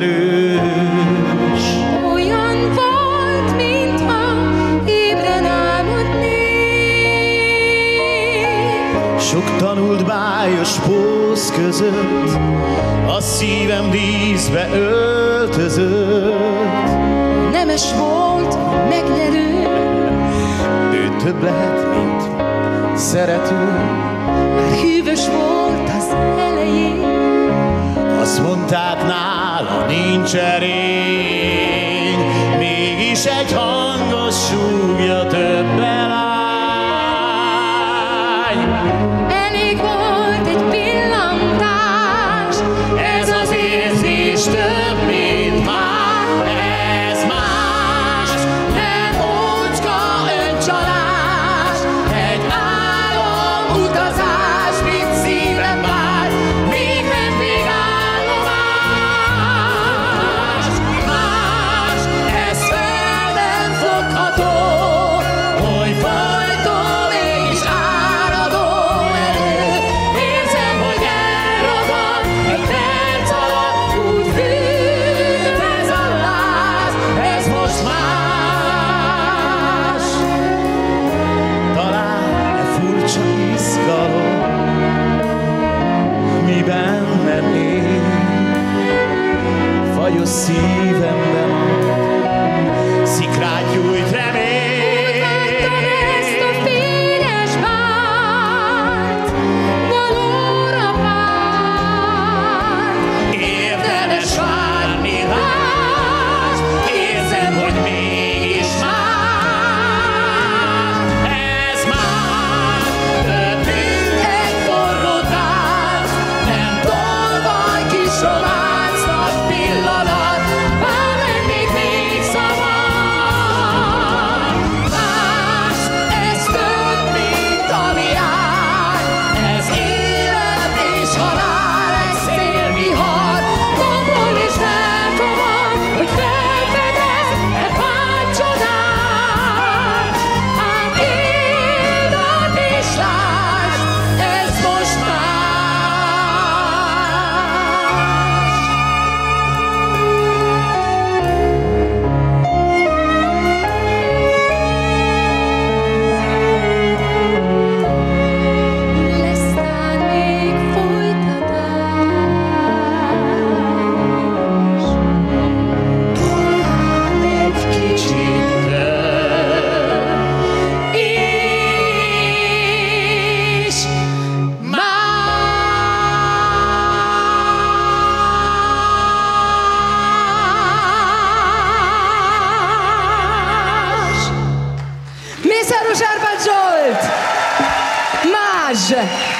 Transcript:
erős. Olyan volt, mintha ébren álmodnék. Sok tanult bájos póz között a szívem vízbe öltözött. Nemes volt, megnyerő, ő több lehet, mint szerető. Hűvös volt az elején, azt mondták, nála nincs erény. Mégis egy hangos súgja többen lány. Elég volt egy pillantás, ez az érzés több, mint már. Ez más, nem ócska öncsalás, egy álom utazás, mint szívem vár, még nem vég állomás. Más, ez fel nem fogható, hogy folyton és áradó erő. Érzem, hogy elragad egy perc alatt, úgy fűt ez a láz, ez most más. Talán e furcsa izgalom, mi bennem él, fagyos szívemben ad, szikrát gyújt remény. Mutattam ezt a fényes bánt, valóra várt. Érdemes várni más, érzem, hogy mégis más. Ez már több, mint egy forró tánc, nem tolvaj kis románc, nagy pillanat, bár lennék még szabad. Más, ez több, mint ami jár, ez élet és halál, egy szélvihar, tombol és feltovar, hogy felfedez e vágy csodát. Ám éld át és lásd, ez most más. Lesz tán még folytatás, talán egy kicsit több és más. Mészáros Árpád Zsolt! Más!